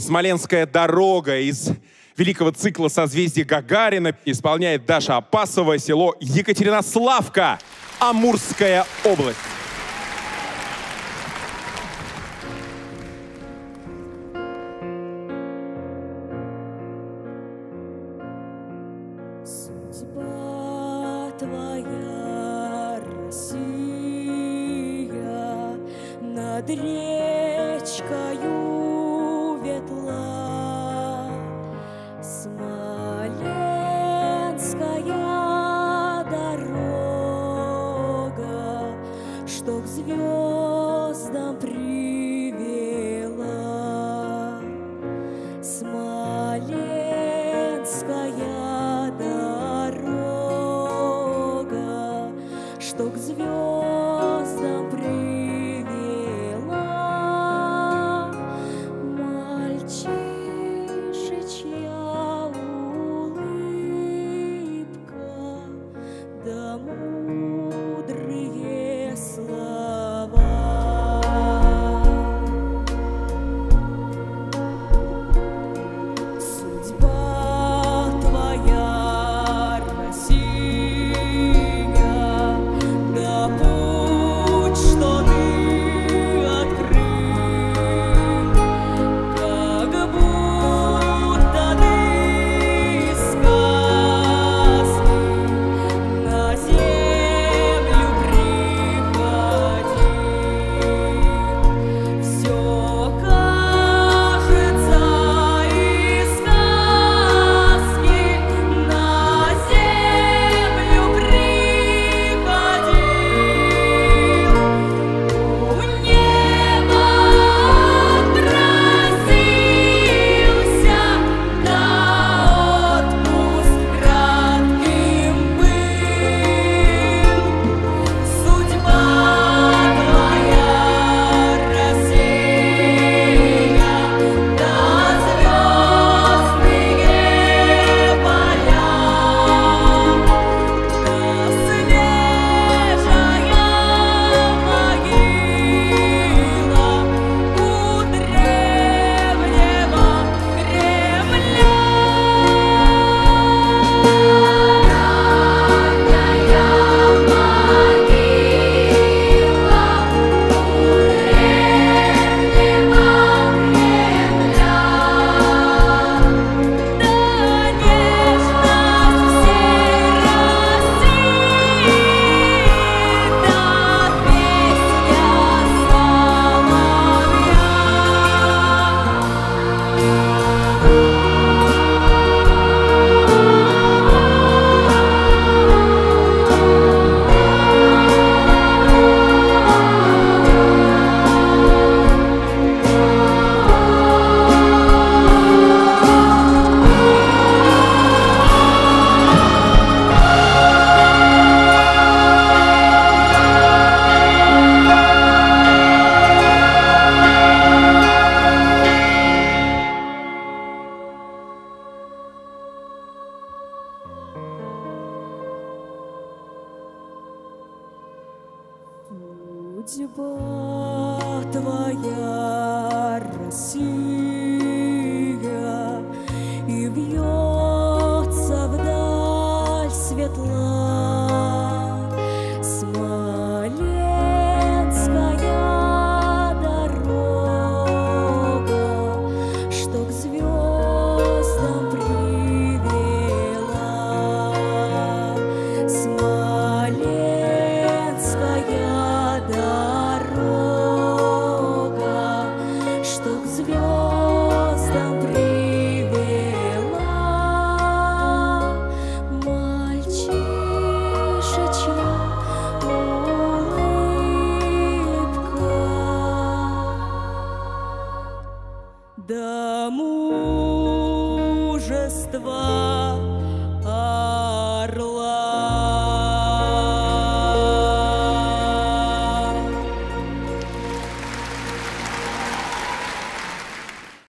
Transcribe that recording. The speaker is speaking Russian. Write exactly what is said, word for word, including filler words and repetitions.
«Смоленская дорога» из великого цикла «Созвездие Гагарина» исполняет Даша Апасова, село Екатеринославка, Амурская область. Судьба твоя, Россия, над речкою ветла.